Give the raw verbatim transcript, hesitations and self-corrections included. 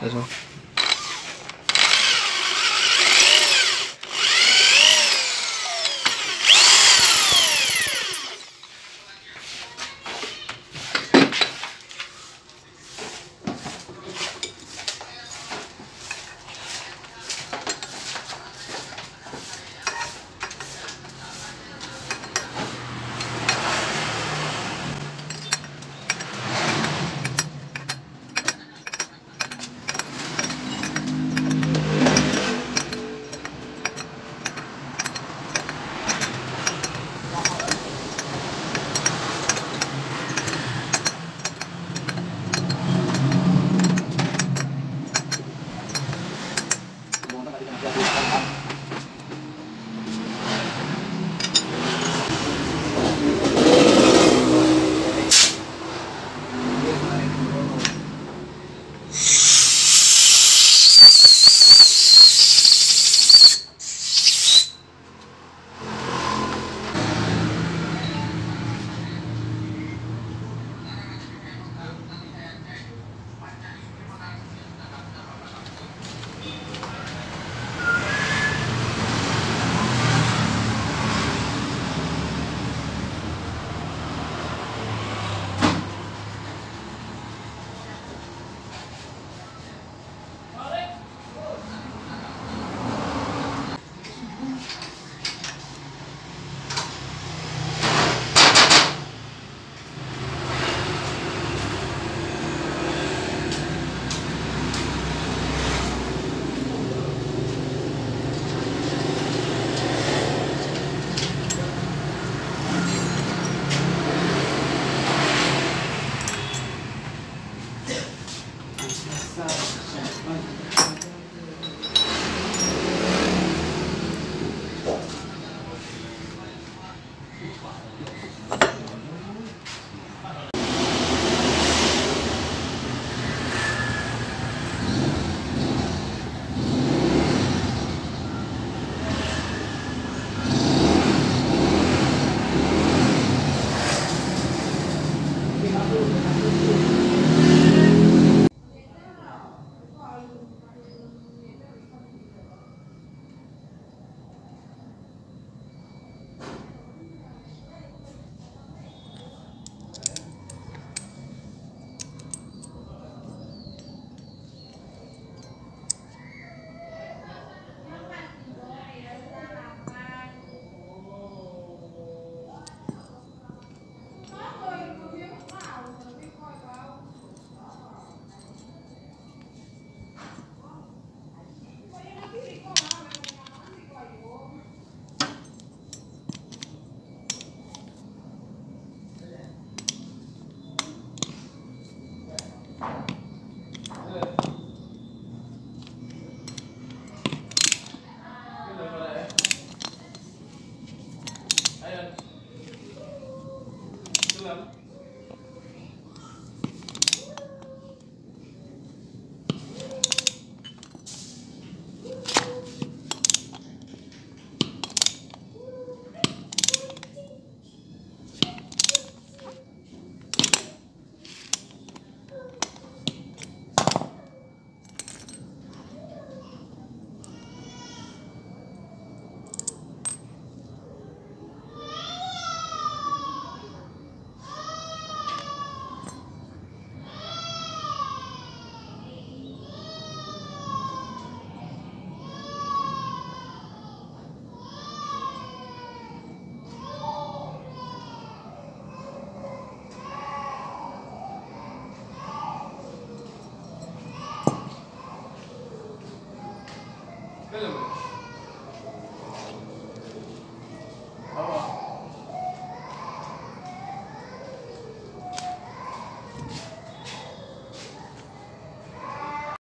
再说。Hello.